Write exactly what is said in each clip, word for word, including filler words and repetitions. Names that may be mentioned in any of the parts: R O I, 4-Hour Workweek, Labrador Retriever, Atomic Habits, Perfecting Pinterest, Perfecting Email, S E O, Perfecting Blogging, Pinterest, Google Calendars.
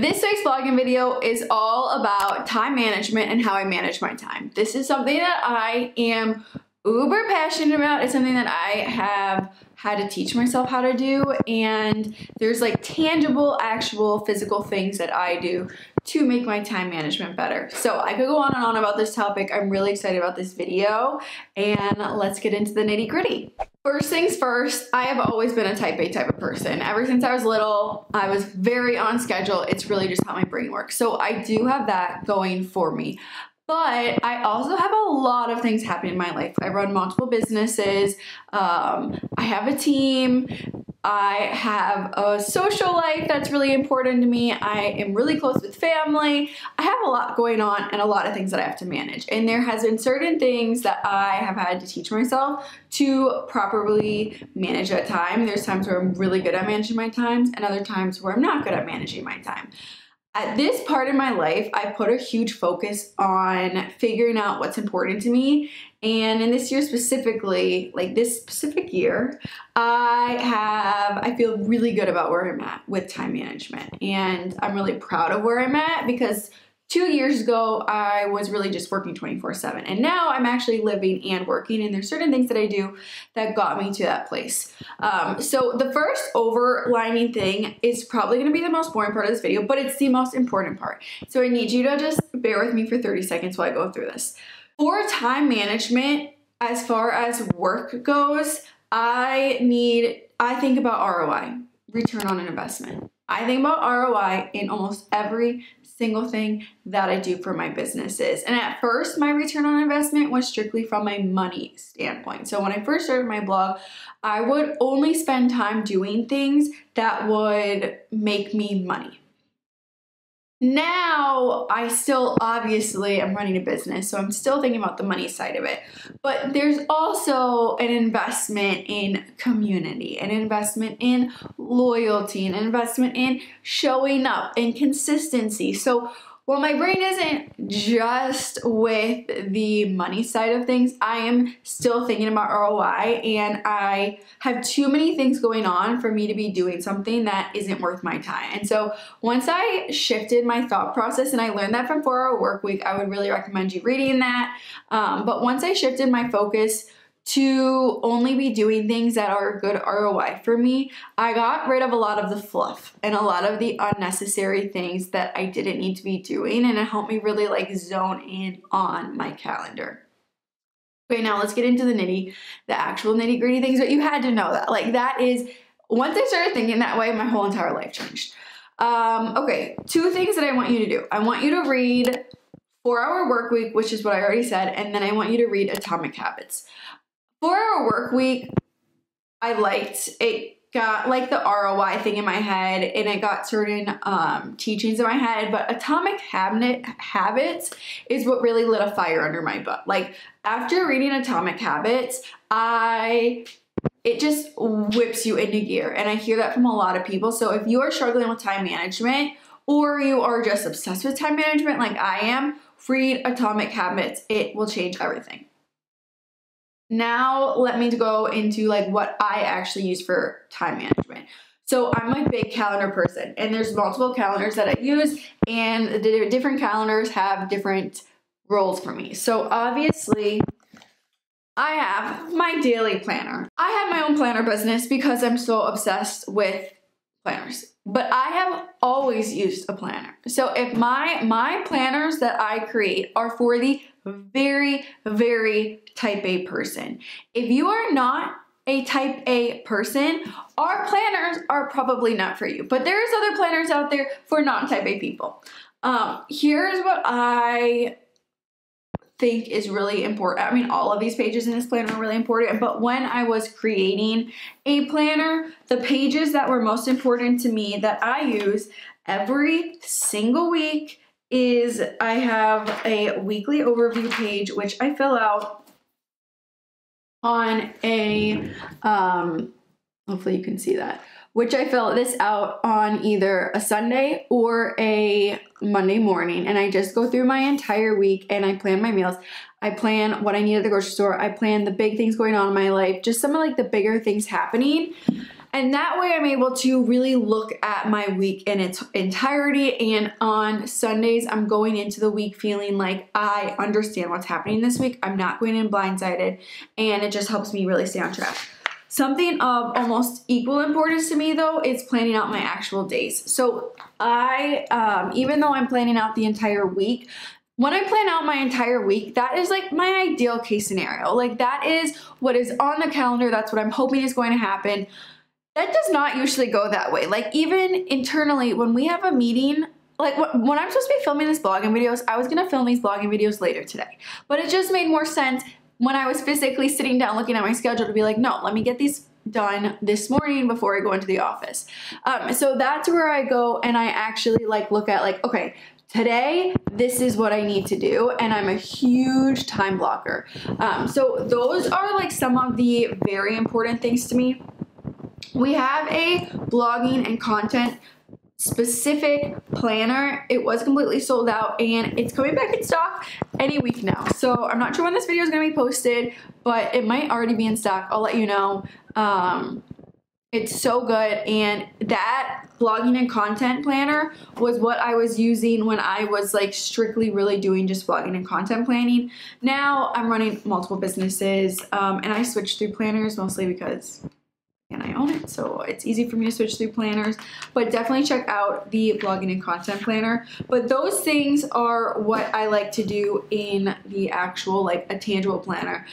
This week's blogging video is all about time management and how I manage my time. This is something that I am uber passionate about. It's something that I have had to teach myself how to do, and there's like tangible, actual, physical things that I do to make my time management better. So I could go on and on about this topic. I'm really excited about this video, and let's get into the nitty gritty. First things first, I have always been a type A type of person. Ever since I was little, I was very on schedule. It's really just how my brain works. So I do have that going for me. But I also have a lot of things happening in my life. I run multiple businesses. Um, I have a team. I have a social life that's really important to me. I am really close with family. I have a lot going on and a lot of things that I have to manage. And there has been certain things that I have had to teach myself to properly manage that time. There's times where I'm really good at managing my times and other times where I'm not good at managing my time. At this part of my life, I put a huge focus on figuring out what's important to me. And in this year specifically, like this specific year, I have, I feel really good about where I'm at with time management. And I'm really proud of where I'm at because two years ago, I was really just working twenty-four seven. And now I'm actually living and working. And there's certain things that I do that got me to that place. Um, so the first overlining thing is probably going to be the most boring part of this video, but it's the most important part. So I need you to just bear with me for thirty seconds while I go through this. For time management, as far as work goes, I need, I think about R O I, return on an investment. I think about R O I in almost every single thing that I do for my businesses. And at first, my return on investment was strictly from my money standpoint. So when I first started my blog, I would only spend time doing things that would make me money. Now, I still obviously am running a business, so I'm still thinking about the money side of it. But there's also an investment in community, an investment in loyalty, an investment in showing up and consistency. So while my brain isn't just with the money side of things, I am still thinking about R O I, and I have too many things going on for me to be doing something that isn't worth my time. And so once I shifted my thought process, and I learned that from four hour workweek, I would really recommend you reading that. Um, but once I shifted my focus to only be doing things that are good R O I for me, I got rid of a lot of the fluff and a lot of the unnecessary things that I didn't need to be doing, and it helped me really like zone in on my calendar. Okay, now let's get into the nitty, the actual nitty gritty things, but you had to know that. Like that is, once I started thinking that way, my whole entire life changed. Um, okay, two things that I want you to do. I want you to read four hour workweek, which is what I already said, and then I want you to read Atomic Habits. four hour workweek, I liked. It got like the R O I thing in my head, and it got certain um, teachings in my head, but Atomic Habits is what really lit a fire under my butt. Like after reading Atomic Habits, I... it just whips you into gear, and I hear that from a lot of people. So if you are struggling with time management, or you are just obsessed with time management like I am, read Atomic Habits. It will change everything. Now let me go into like what I actually use for time management. So I'm a big calendar person, and there's multiple calendars that I use, and the different calendars have different roles for me. So obviously I have my daily planner. I have my own planner business because I'm so obsessed with planners, but I have always used a planner. So if my, my planners that I create are for the very, very type A person. If you are not a type A person, our planners are probably not for you, but there's other planners out there for non-type A people. Um, here's what I think is really important. I mean, all of these pages in this planner are really important, but when I was creating a planner, the pages that were most important to me that I use every single week is I have a weekly overview page, which I fill out on a, um, hopefully you can see that, which I fill this out on either a Sunday or a Monday morning. And I just go through my entire week, and I plan my meals. I plan what I need at the grocery store. I plan the big things going on in my life, just some of like the bigger things happening. And that way I'm able to really look at my week in its entirety, and on Sundays I'm going into the week feeling like I understand what's happening this week. I'm not going in blindsided, and it just helps me really stay on track. Something of almost equal importance to me though is planning out my actual days. So I, um, even though I'm planning out the entire week, when I plan out my entire week, that is like my ideal case scenario. Like that is what is on the calendar. That's what I'm hoping is going to happen. That does not usually go that way. Like even internally, when we have a meeting, like when I'm supposed to be filming these blogging videos, I was gonna film these blogging videos later today, but it just made more sense when I was physically sitting down looking at my schedule to be like, no, let me get these done this morning before I go into the office. Um, so that's where I go and I actually like look at like, okay, today, this is what I need to do, and I'm a huge time blocker. Um, so those are like some of the very important things to me. We have a blogging and content specific planner. It was completely sold out, and it's coming back in stock any week now. So I'm not sure when this video is going to be posted, but it might already be in stock. I'll let you know. Um, It's so good, and that blogging and content planner was what I was using when I was like strictly really doing just blogging and content planning. Now I'm running multiple businesses, um, and I switched through planners mostly because, and I own it, so it's easy for me to switch through planners. But definitely check out the blogging and content planner. But those things are what I like to do in the actual like a tangible planner.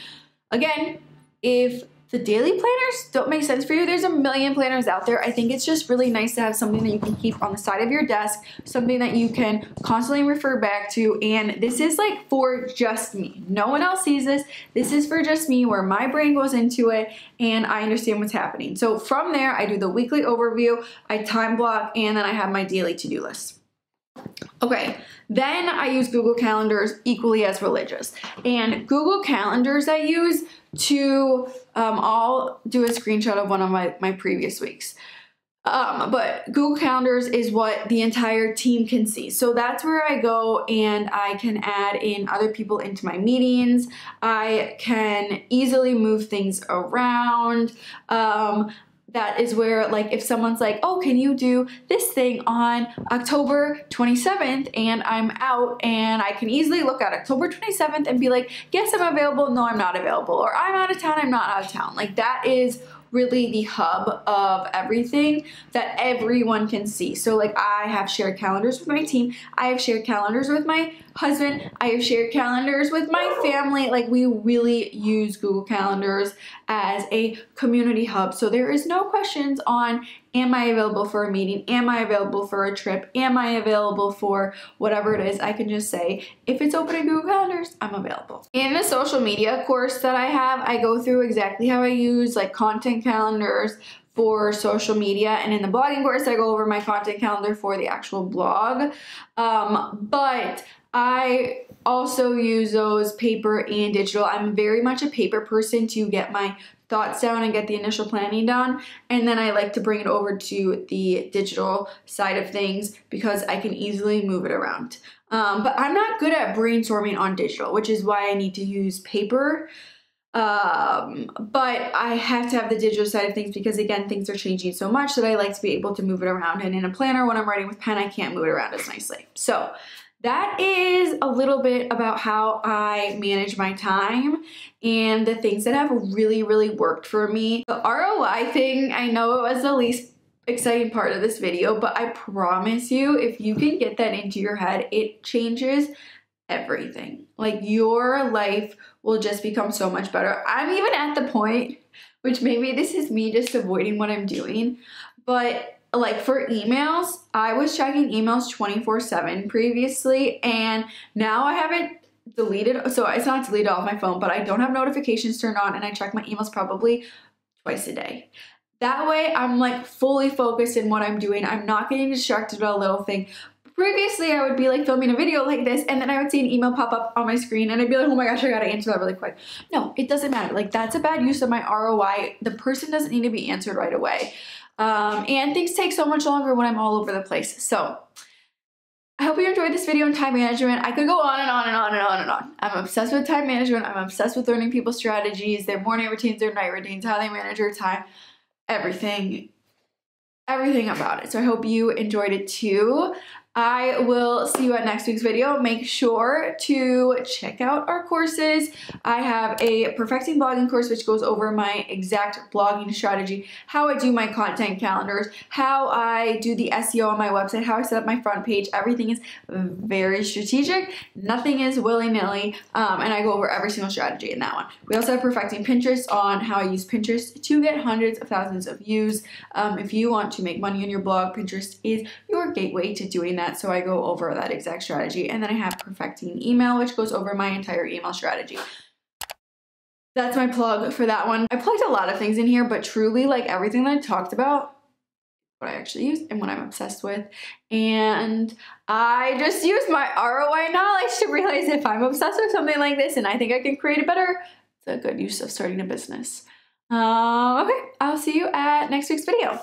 Again, if the daily planners don't make sense for you, there's a million planners out there. I think it's just really nice to have something that you can keep on the side of your desk, something that you can constantly refer back to. And this is like for just me. No one else sees this. This is for just me, where my brain goes into it and I understand what's happening. So from there, I do the weekly overview, I time block, and then I have my daily to-do list. Okay, then I use Google Calendars equally as religious. And Google Calendars I use to, um, I'll do a screenshot of one of my, my previous weeks. Um, but Google Calendars is what the entire team can see. So that's where I go and I can add in other people into my meetings. I can easily move things around. Um, That is where, like, if someone's like, oh, can you do this thing on October twenty-seventh, and I'm out, and I can easily look at October twenty-seventh and be like, yes, I'm available. No, I'm not available. Or I'm out of town. I'm not out of town. Like, that is really the hub of everything that everyone can see. So like I have shared calendars with my team. I have shared calendars with my husband. I have shared calendars with my family. Like we really use Google Calendars as a community hub. So there is no questions on, am I available for a meeting? Am I available for a trip? Am I available for whatever it is? I can just say, if it's open in Google Calendars, I'm available. In the social media course that I have, I go through exactly how I use like content calendars for social media. And in the blogging course, I go over my content calendar for the actual blog. Um, but I also use those paper and digital. I'm very much a paper person to get my thoughts down and get the initial planning done, and then I like to bring it over to the digital side of things because I can easily move it around. Um, but I'm not good at brainstorming on digital, which is why I need to use paper. Um, but I have to have the digital side of things because, again, things are changing so much that I like to be able to move it around. And in a planner, when I'm writing with pen, I can't move it around as nicely. So that is a little bit about how I manage my time and the things that have really, really worked for me. The R O I thing, I know it was the least exciting part of this video, but I promise you, if you can get that into your head, it changes everything. Like your life will just become so much better. I'm even at the point, which maybe this is me just avoiding what I'm doing, but like for emails, I was checking emails twenty-four seven previously, and now I have it deleted. So it's not deleted off my phone, but I don't have notifications turned on, and I check my emails probably twice a day. That way I'm like fully focused in what I'm doing. I'm not getting distracted by a little thing. Previously, I would be like filming a video like this, and then I would see an email pop up on my screen, and I'd be like, oh my gosh, I gotta answer that really quick. No, it doesn't matter. Like that's a bad use of my R O I. The person doesn't need to be answered right away. Um, and things take so much longer when I'm all over the place. So I hope you enjoyed this video on time management. I could go on and on and on and on and on. I'm obsessed with time management. I'm obsessed with learning people's strategies, their morning routines, their night routines, how they manage their time. everything, everything about it. So I hope you enjoyed it too. I will see you at next week's video. Make sure to check out our courses. I have a Perfecting Blogging course, which goes over my exact blogging strategy, how I do my content calendars, how I do the S E O on my website, how I set up my front page. Everything is very strategic. Nothing is willy-nilly. Um, and I go over every single strategy in that one. We also have Perfecting Pinterest on how I use Pinterest to get hundreds of thousands of views. Um, if you want to make money on your blog, Pinterest is your gateway to doing that. So I go over that exact strategy. And then I have Perfecting Email, which goes over my entire email strategy. That's my plug for that one. I plugged a lot of things in here, but truly, like, everything that I talked about, what I actually use and what I'm obsessed with. And I just use my R O I knowledge to realize if I'm obsessed with something like this and I think I can create it better, it's a good use of starting a business. Uh, okay, I'll see you at next week's video.